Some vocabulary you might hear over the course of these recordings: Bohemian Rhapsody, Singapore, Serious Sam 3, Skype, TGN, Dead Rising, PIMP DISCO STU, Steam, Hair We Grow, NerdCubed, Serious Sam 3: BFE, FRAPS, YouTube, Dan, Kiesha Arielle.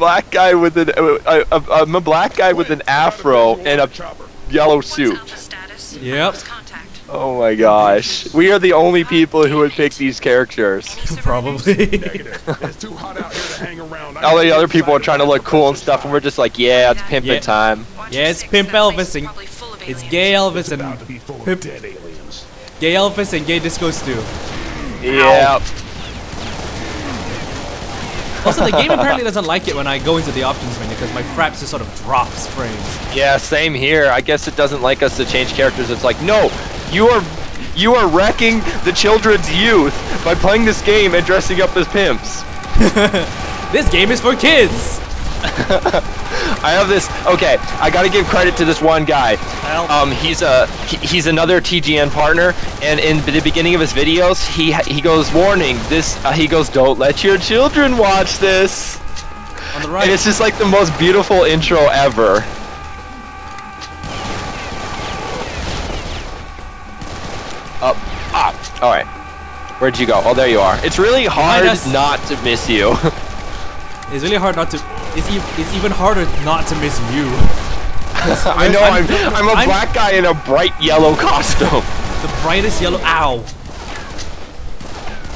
black guy with an I'm a black guy with an afro and a yellow suit. Yep. Oh my gosh. We are the only people who would pick these characters. Probably. All the other people are trying to look cool and stuff, and we're just like, yeah, it's pimping time. Yeah, it's pimp Elvis and it's gay Elvis and pimp gay Elvis and gay Disco Stew. Yeah. Also, the game apparently doesn't like it when I go into the options menu because my fraps just sort of drops frames. Yeah, same here. I guess it doesn't like us to change characters. It's like, no, you are wrecking the children's youth by playing this game and dressing up as pimps. This game is for kids. I have this. Okay, I gotta give credit to this one guy. He's another TGN partner, and in the beginning of his videos, he goes warning. He goes, don't let your children watch this. On the right. And it's just like the most beautiful intro ever. Up, up. All right, where'd you go? Oh, there you are. It's really hard not to miss you. It's really hard not to. It's even harder not to miss you. I know. I'm a black guy in a bright yellow costume. The brightest yellow. Ow.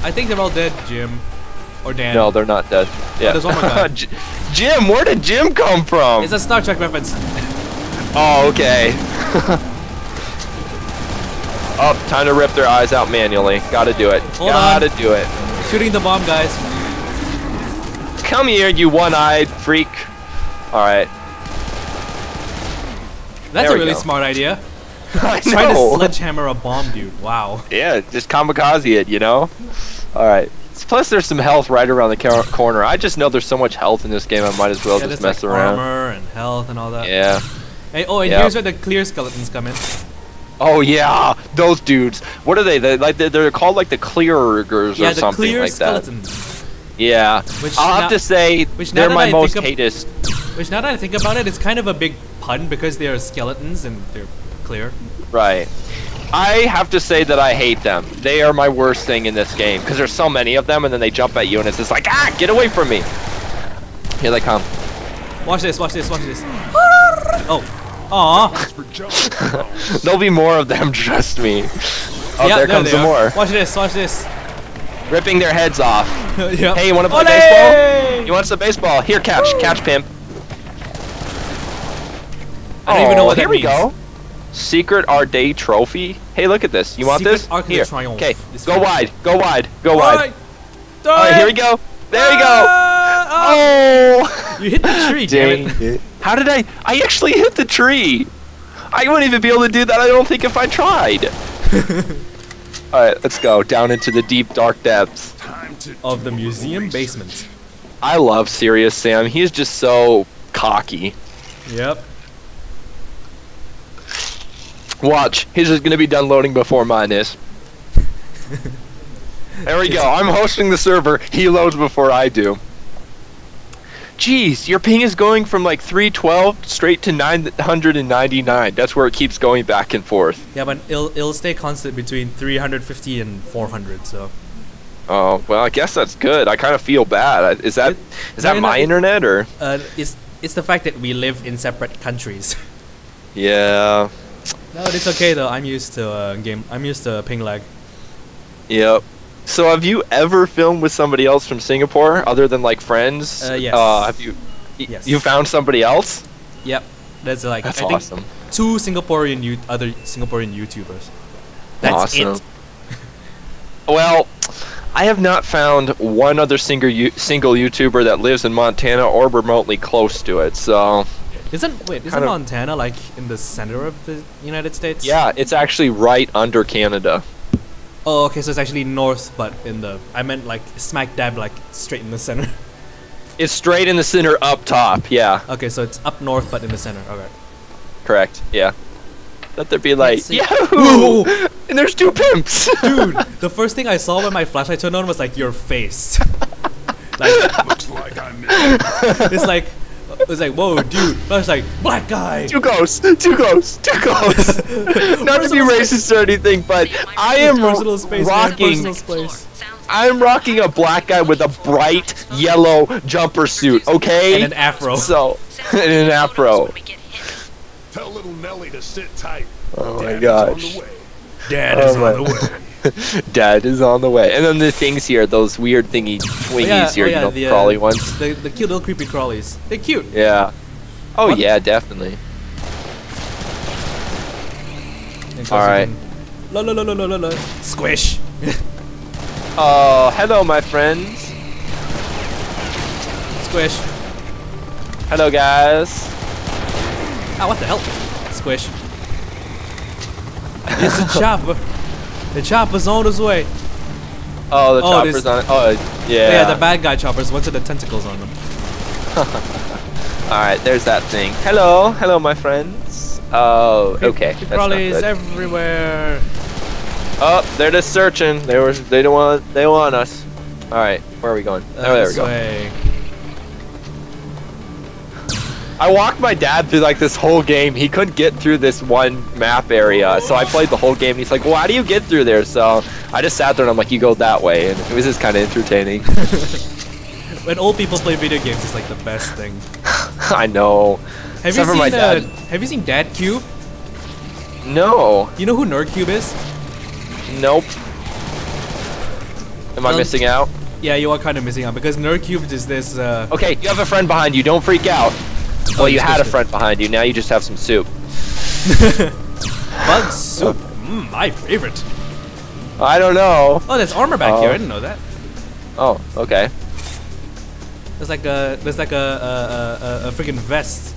I think they're all dead, Jim, or Dan. No, they're not dead. Yeah. Oh, there's one more guy. Jim, where did Jim come from? It's a Star Trek reference. Oh, okay. Up, oh, time to rip their eyes out manually. Gotta do it. Hold on. Gotta do it. Shooting the bomb, guys. Come here, you one-eyed freak. Alright. That's a really smart idea. I know. Trying to sledgehammer a bomb, dude. Wow. Yeah, just kamikaze it, you know? Alright. Plus, there's some health right around the corner. I just know there's so much health in this game, I might as well just mess like around. Armor and health and all that. Yeah. Hey, oh, and here's where the clear skeletons come in. Oh, yeah. Those dudes. What are they? They're called like the Clearers or something like skeletons. That. Yeah, which I'll have to say they're my most hatest. Which now that I think about it, it's kind of a big pun because they are skeletons and they're clear. Right. I have to say that I hate them. They are my worst thing in this game because there's so many of them and then they jump at you and it's just like, ah, get away from me. Here they come. Watch this, watch this, watch this. Oh. Aw. There'll be more of them, trust me. Oh, yep, there comes some more. Watch this, watch this. Ripping their heads off. Yep. Hey, you want to play baseball? You want some baseball? Here, catch. Woo! Catch, pimp. I don't even know what that means. Here we go. Secret Arcade Trophy. Hey, look at this. You want this? Here. Okay, go wide. Go wide. Go wide. All right, here we go. There we go. Oh! You hit the tree, damn it. How did I actually hit the tree. I wouldn't even be able to do that, I don't think, if I tried. Alright, let's go down into the deep, dark depths of the museum basement. I love Serious Sam. He's just so cocky. Yep. Watch. His is going to be done loading before mine is. There we go. I'm hosting the server. He loads before I do. Jeez, your ping is going from like 312 straight to 999. That's where it keeps going back and forth. Yeah, but it'll stay constant between 350 and 400, so. Oh, well, I guess that's good. I kind of feel bad. Is that my internet or? It's the fact that we live in separate countries. Yeah. No, it's okay though. I'm used to I'm used to ping lag. Yep. So have you ever filmed with somebody else from Singapore, other than like friends? Yes. Have you? Yes. You found somebody else? Yep. That's like that's awesome. Two Singaporean other Singaporean YouTubers. That's awesome. It. Well, I have not found one other single YouTuber that lives in Montana or remotely close to it. So. Isn't Montana like in the center of the United States? Yeah, it's actually right under Canada. Oh, okay, so it's actually north, but I meant like smack dab, like straight in the center. It's straight in the center up top, yeah. Okay, so it's up north, but in the center, okay. Correct, yeah. Let there be like, yahoo! And there's two pimps! Dude, the first thing I saw when my flashlight turned on was like, your face. Like, looks like I'm It's like, whoa, dude. I was like, black guy. Two ghosts. Two ghosts. Two ghosts. Not to be racist or anything, but I am rocking I'm rocking a black guy with a bright yellow jumper suit, okay? And an afro. So, and an afro. Tell little Nelly to sit tight. Oh my gosh. Dad is on the way. Dad is on the way. And then the things here, those weird thingy twingies here, you know, the crawly ones. The cute little creepy crawlies. They're cute. Yeah. Oh what? Yeah, definitely. Alright. Squish. Oh, hello, my friends. Squish. Hello, guys. Ah, oh, what the hell? Squish. It's a chopper. The chopper's on his way. Oh, the chopper's on it. Oh, yeah. Yeah, the bad guy choppers. What's it? The tentacles on them. Alright, there's that thing. Hello. Hello, my friends. Oh, okay. That's probably is everywhere. Oh, they're just searching. They want us. All right, where are we going? Oh, there we go. Way. I walked my dad through like this whole game. He couldn't get through this one map area, so I played the whole game. He's like, "Well, how do you get through there?" So I just sat there and I'm like, "You go that way," and it was just kind of entertaining. When old people play video games, it's like the best thing. I know. Have you seen my dad? Have you seen DadCube? No. You know who NerdCube is? Nope. Am I missing out? Yeah, you are kind of missing out because NerdCubed is this. Okay, you have a friend behind you. Don't freak out. Oh, well, you had a friend behind you. Now you just have some soup. Bug soup, my favorite. I don't know. Oh, there's armor back here. I didn't know that. Oh, okay. There's like a a freaking vest.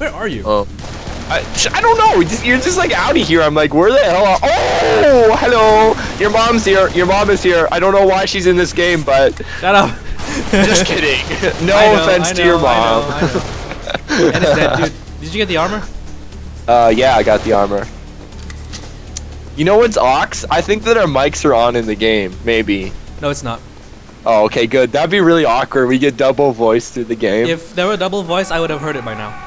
Where are you? Oh. I don't know. You're just like out of here. I'm like, where the hell? Oh, hello. Your mom's here. Your mom is here. I don't know why she's in this game, but shut up. Just kidding. No offense to your mom. I know. And it's dead, dude. Did you get the armor? Yeah, I got the armor. You know what's ox? I think that our mics are on in the game. Maybe. No, it's not. Oh, okay, good. That'd be really awkward. We get double voice through the game. If there were double voice, I would have heard it by now.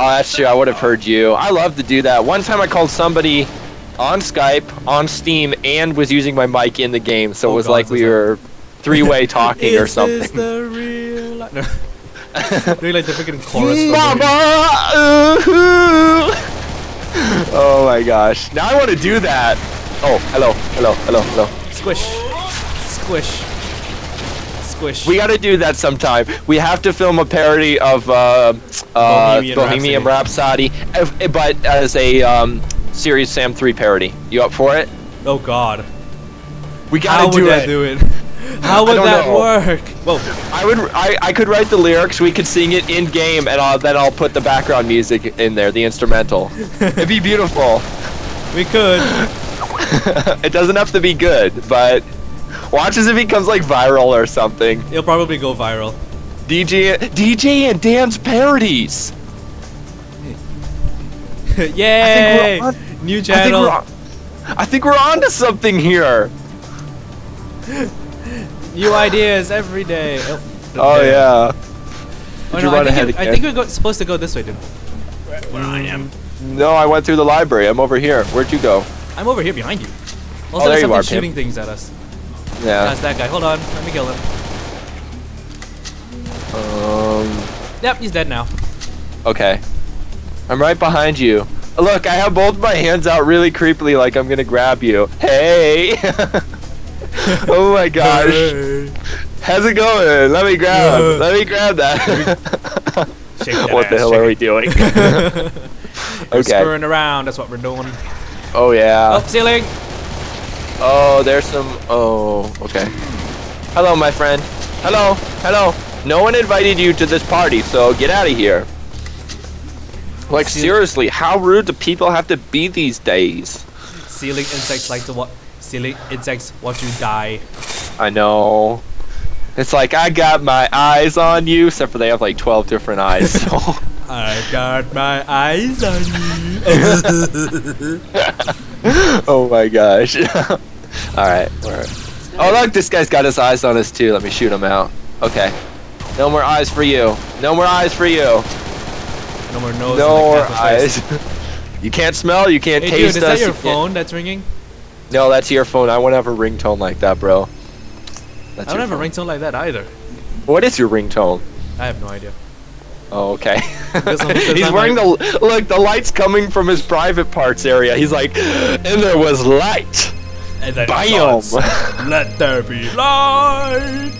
Oh, that's true. I would have heard you. I love to do that. One time I called somebody on Skype, on Steam, and was using my mic in the game, so it was like we were three-way talking or something. Is the real life? No. Doing like the freaking chorus. Mama! Oh my gosh. Now I want to do that. Oh, hello, hello, hello, hello. Squish. Squish. Squish. We gotta do that sometime. We have to film a parody of Bohemian Rhapsody, but as a Serious Sam 3 parody. You up for it? Oh God. We gotta do it. How would that work? Well, I would. I could write the lyrics. We could sing it in game, and then I'll put the background music in there, the instrumental. It'd be beautiful. We could. It doesn't have to be good, but. Watch as it becomes like viral or something. It'll probably go viral. DJ and Dan's parodies. Yay! New channel. I think we're on to something here. New ideas every day. Oh yeah. Oh, no, I think we're supposed to go this way, dude. Where I am. No, I went through the library. I'm over here. Where'd you go? I'm over here behind you. Also, there's something shooting things at us. Yeah. That's that guy. Hold on. Let me kill him. Yep, he's dead now. Okay. I'm right behind you. Look, I have both my hands out really creepily like I'm gonna grab you. Hey! Oh my gosh. Hey. How's it going? Let me grab him. Let me grab that. Shake that what the hell are we doing? Okay. Screwing around. That's what we're doing. Oh yeah. Oh, ceiling! Oh, there's some. Oh, okay. Hello, my friend. Hello, hello. No one invited you to this party, so get out of here. Like, seriously, how rude do people have to be these days? Ceiling insects like to watch. Ceiling insects watch you die. I know. It's like I got my eyes on you, except for they have like 12 different eyes. So. I got my eyes on you. Oh my gosh. Alright. Oh look, this guy's got his eyes on us too. Let me shoot him out. Okay. No more eyes for you. No more eyes for you. No more nose. No more eyes. You can't smell, you can't taste us. Is that your phone that's ringing? No, that's your phone. I want to have a ringtone like that, bro. That's I don't have phone. A ringtone like that either. What is your ringtone? I have no idea. Oh, okay. He's wearing like... the look. The light's coming from his private parts area. He's like, and there was light. And then Biome. Let there be light.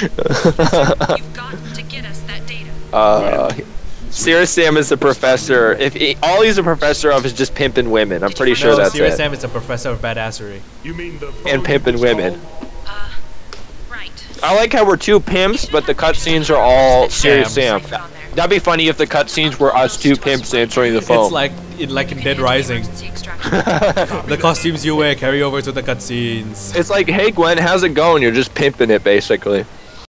You've got to get us that data. Serious Sam is a professor. If he, all he's a professor of is just pimping women, I'm pretty sure that's it. Serious Sam is a professor of badassery. You mean the and pimping women. Right. I like how we're two pimps, but the cutscenes are all Serious Sam. That'd be funny if the cutscenes were us two pimps answering the phone. It's like in Dead Rising. The costumes you wear carry over to the cutscenes. It's like, hey Gwen, how's it going? You're just pimping it, basically.